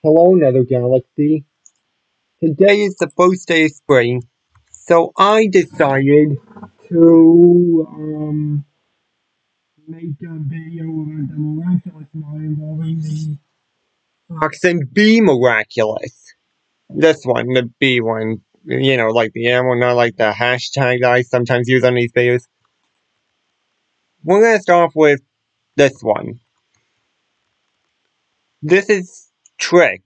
Hello, Nether Galaxy. Today is the first day of spring, so I decided to make a video about the Miraculous mod involving the Fox and Bee Miraculous. This one, the bee one, you know, like the animal, not like the hashtag that I sometimes use on these videos. We're gonna start off with this one. This is Trixx.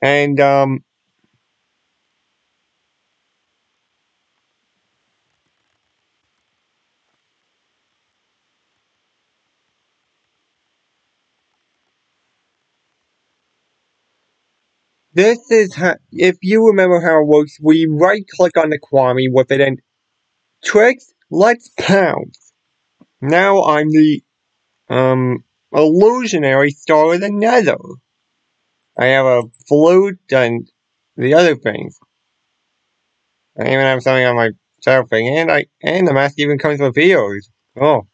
And, this is how, if you remember how it works, we right-click on the Kwami with it and Trixx, let's pounce. Now I'm the illusionary star of the Nether. I have a flute and the other things. I even have something on my shadow thing, and the mask even comes with videos. Oh.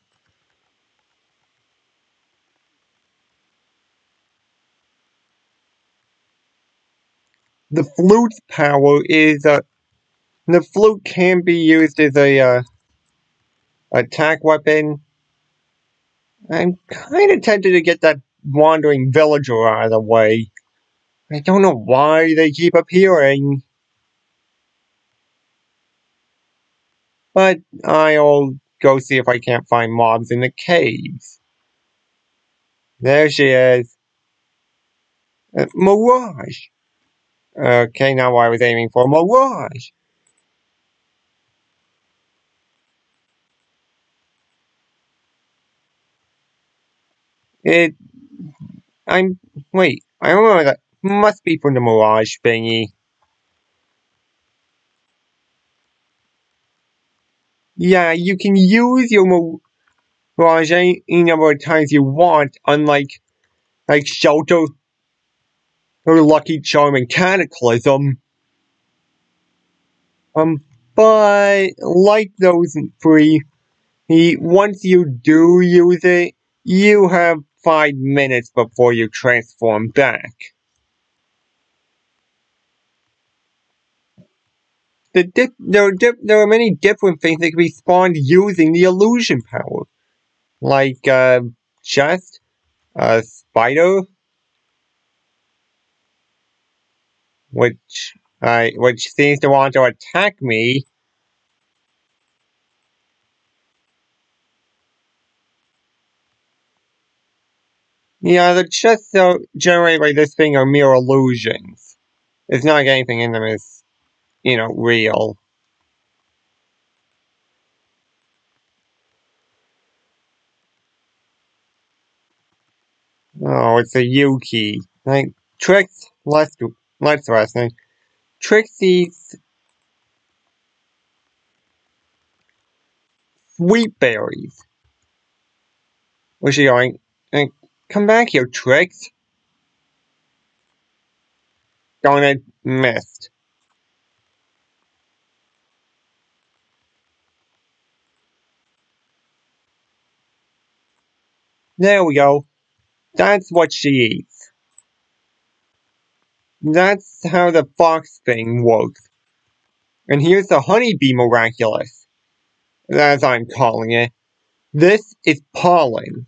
The flute's power is the flute can be used as a attack weapon. I'm kind of tempted to get that wandering villager out of the way. I don't know why they keep appearing. But I'll go see if I can't find mobs in the caves. There she is. Mirage. Okay, now I was aiming for Mirage. Wait, I remember that must be from the Mirage thingy. Yeah, you can use your Mirage any number of times you want, unlike, like, Shelter, or Lucky Charm, and Cataclysm. But, like those three, once you do use it, you have 5 minutes before you transform back. There are many different things that can be spawned using the illusion power. Like, chest, a spider, which seems to want to attack me. Yeah, the chests generated by this thing are mere illusions. It's not like anything in them is, you know, real. Oh, it's a Yuki. Like, Trixx, let's rest. Like, Trixx's sweet berries. Where's she going? Like, come back here, Trixx. Darn it, missed. There we go. That's what she eats. That's how the fox thing works. And here's the honeybee miraculous, as I'm calling it. This is pollen.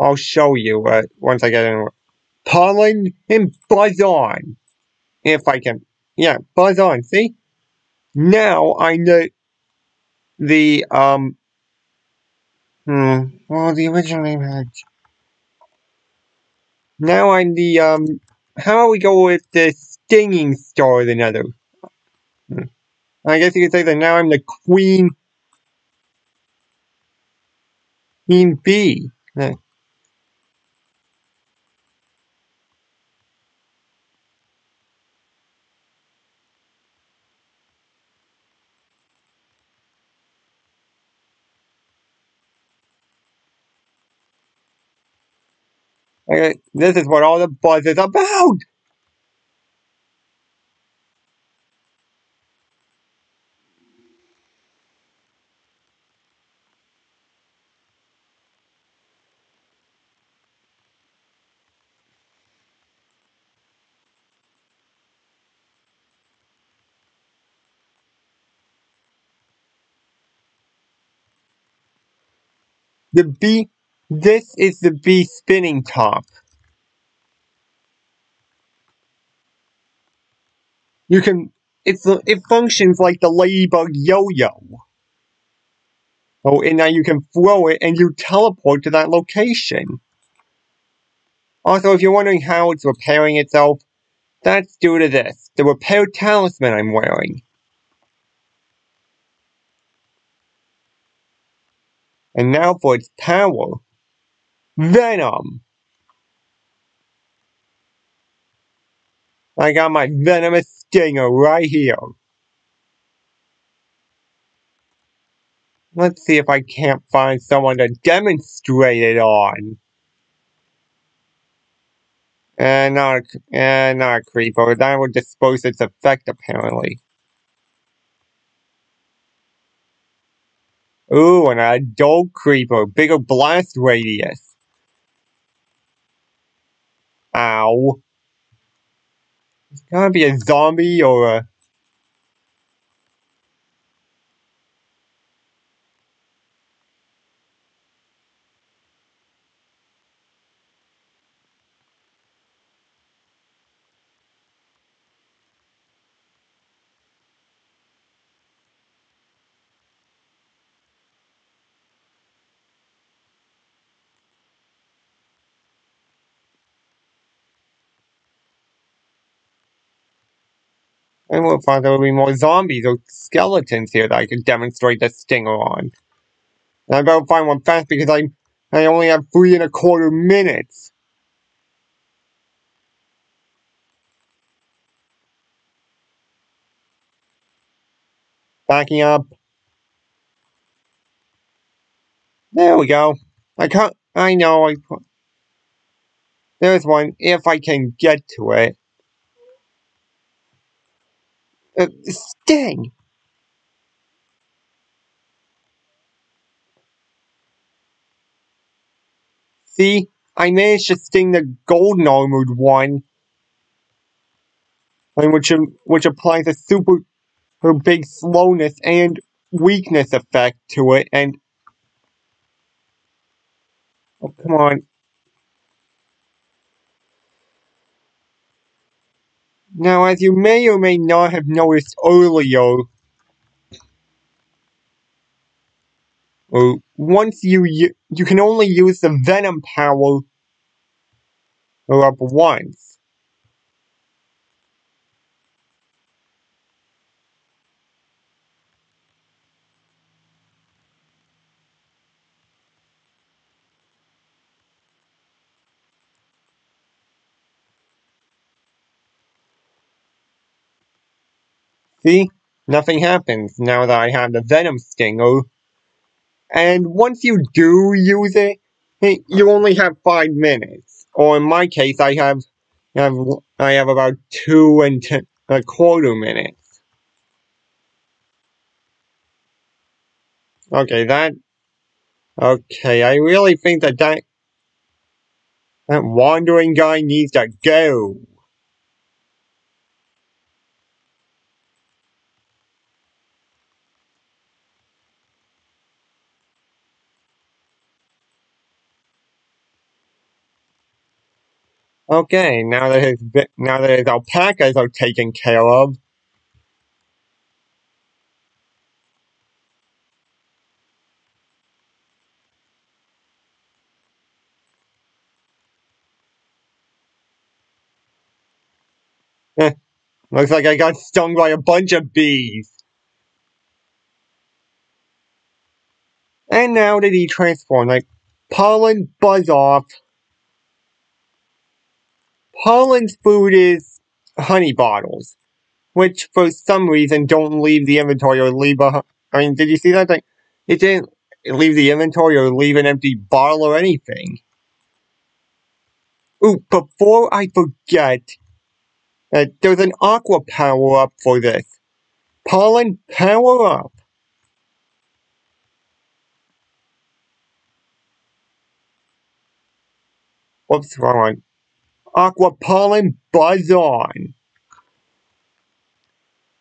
I'll show you once I get in. Pollen and buzz on. If I can. Yeah, buzz on. See? Now I know the, well, the original name had. Now I'm the, how do we go with the stinging star of the Nether? I guess you could say that now I'm the Queen Bee. Okay, this is what all the buzz is about! The bee, this is the bee spinning top. You can, it functions like the ladybug yo-yo. Oh, and now you can throw it and you teleport to that location. Also, if you're wondering how it's repairing itself, that's due to this, the repair talisman I'm wearing. And now for its power. Venom! I got my venomous stinger right here. Let's see if I can't find someone to demonstrate it on. And not a creeper. That would disperse its effect, apparently. Ooh, an adult creeper. Bigger blast radius. Ow. It's gotta be a zombie or a... I will find there will be more zombies or skeletons here that I can demonstrate the stinger on. And I better find one fast because I only have 3¼ minutes. Backing up. There we go. I can't. I know. There's one. If I can get to it. Sting! See? I managed to sting the golden armored one. And which applies a super big slowness and weakness effect to it, and... Oh, come on. Now, as you may or may not have noticed earlier, once you can only use the venom power up once. See? Nothing happens now that I have the venom stinger. And once you do use it, you only have 5 minutes. Or in my case, I have about 2¼ minutes. Okay, I really think that wandering guy needs to go. Okay, now that his alpacas are taken care of. Looks like I got stung by a bunch of bees. And now did he transform? Like, Pollen, buzz off. Pollen's food is honey bottles, which for some reason don't leave the inventory or leave a... I mean, did you see that thing? It didn't leave the inventory or leave an empty bottle or anything. Ooh, before I forget, there's an aqua power-up for this. Pollen power-up. Whoops, wrong one. Aquapollen, buzz on.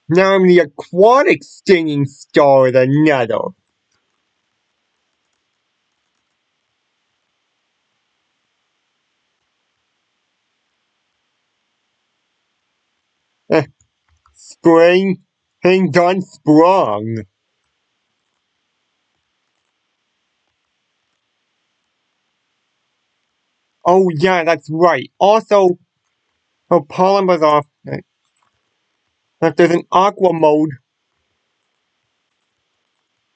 Now I'm the aquatic stinging star of the Nether. spring thing done sprung. Oh yeah, that's right. Also, her pollen was off. If there's an aqua mode.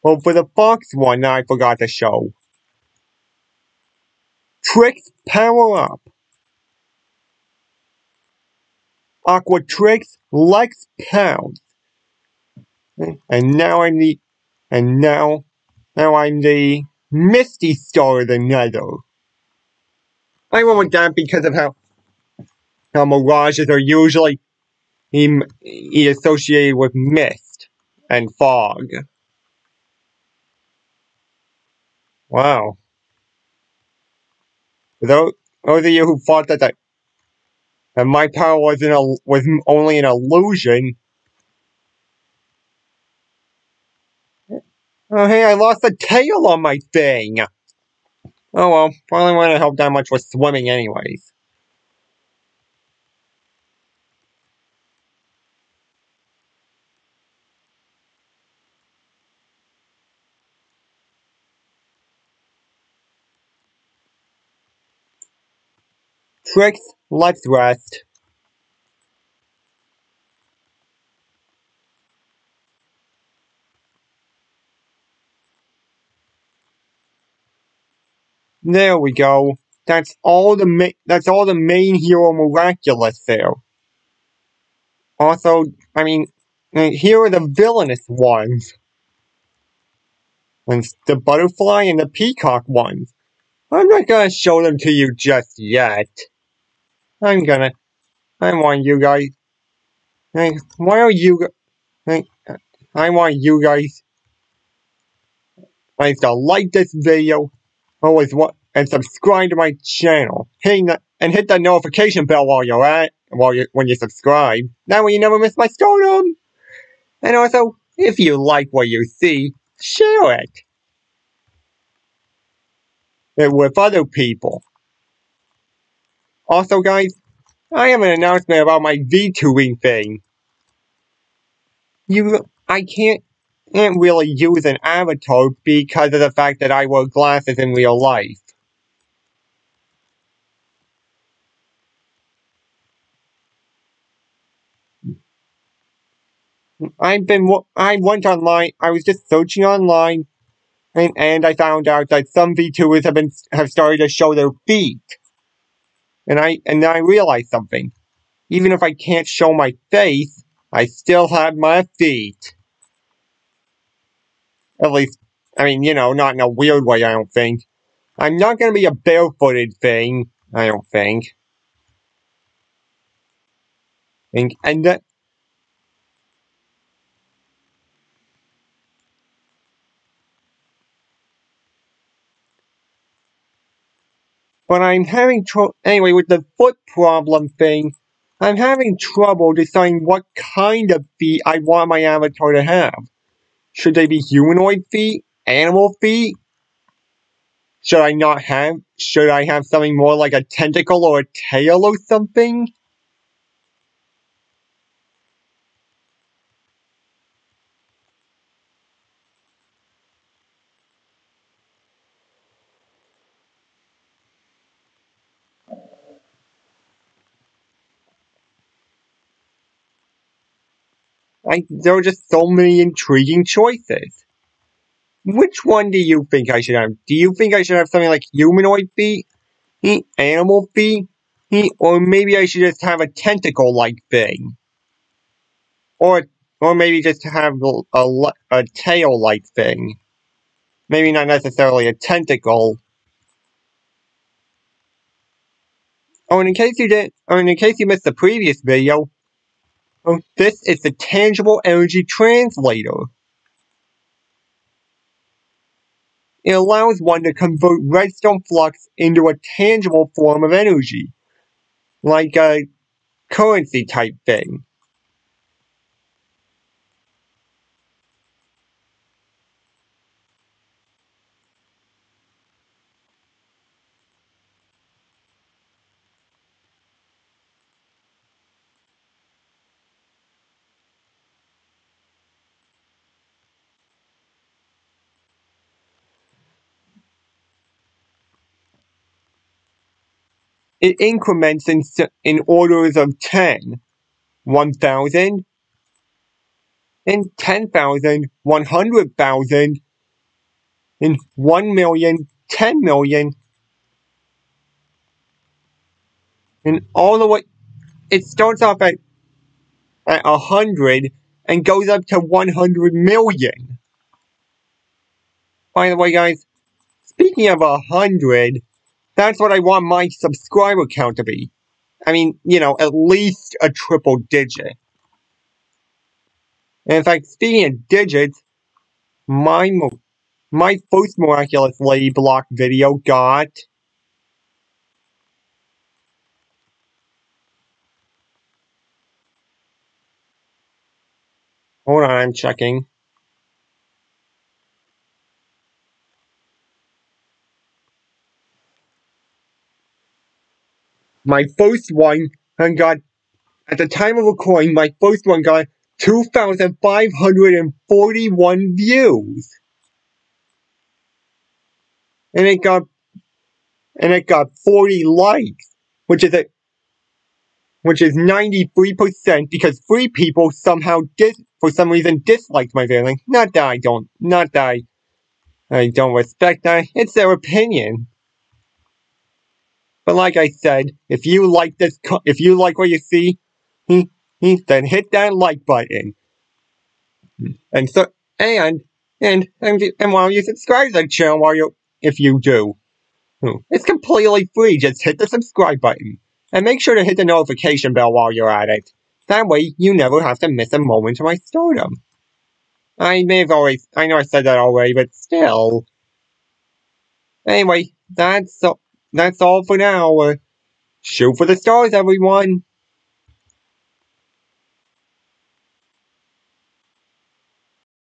Oh, for the fox one I forgot to show. Trixx power up. Aqua Trixx likes pounds. And now I'm the now I'm the Misty Star of the Nether. I went with that because of how mirages are usually associated with mist and fog. Wow. For those of you who thought that my power was only an illusion. Oh hey, I lost a tail on my thing! Oh well, probably wouldn't help that much with swimming anyways. Trixx, let's rest. There we go. That's all the main hero Miraculous there. Also, I mean, here are the villainous ones. And the butterfly and the peacock ones. I'm not gonna show them to you just yet. I want you guys. I want you guys to like this video. Always what and subscribe to my channel. Hit that notification bell while you're at when you subscribe. That way you never miss my stardom. And also, if you like what you see, share it with other people. Also, guys, I have an announcement about my VTubing thing. I can't really use an avatar because of the fact that I wear glasses in real life. I went online, I was just searching online, and I found out that some VTubers have started to show their feet. And then I realized something. Even if I can't show my face, I still have my feet. At least, I mean, you know, not in a weird way, I don't think. I'm not gonna be a barefooted thing, I don't think. But I'm having trouble, anyway, with the foot problem thing, I'm having trouble deciding what kind of feet I want my avatar to have. Should they be humanoid feet? Animal feet? Should I have something more like a tentacle or a tail or something? There are just so many intriguing choices. Which one do you think I should have? Do you think I should have something like humanoid feet? Animal feet? Or maybe I should just have a tentacle-like thing? Or maybe just have a tail-like thing? Maybe not necessarily a tentacle. Oh, and in case you didn't, or in case you missed the previous video, this is the Tangible Energy Translator. It allows one to convert redstone flux into a tangible form of energy, like a currency type thing. it increments in orders of 10, 1,000, and 10,000, 100,000, and 1 million, 10 million, and all the way, it starts off at 100 and goes up to 100 million. By the way, guys, speaking of 100, that's what I want my subscriber count to be. I mean, you know, at least a triple digit. And in fact, speaking of digits, my first Miraculous Ladyblock video got 2,541 views. And it got 40 likes, which is 93%, because 3 people somehow for some reason disliked my video. Not that I don't respect that, it's their opinion. But like I said, if you like what you see, then hit that like button. And while you subscribe to the channel, if you do, it's completely free. Just hit the subscribe button. And make sure to hit the notification bell while you're at it. That way, you never have to miss a moment of my stardom. I know I said that already, but still. Anyway, that's all for now. Shoot for the stars, everyone!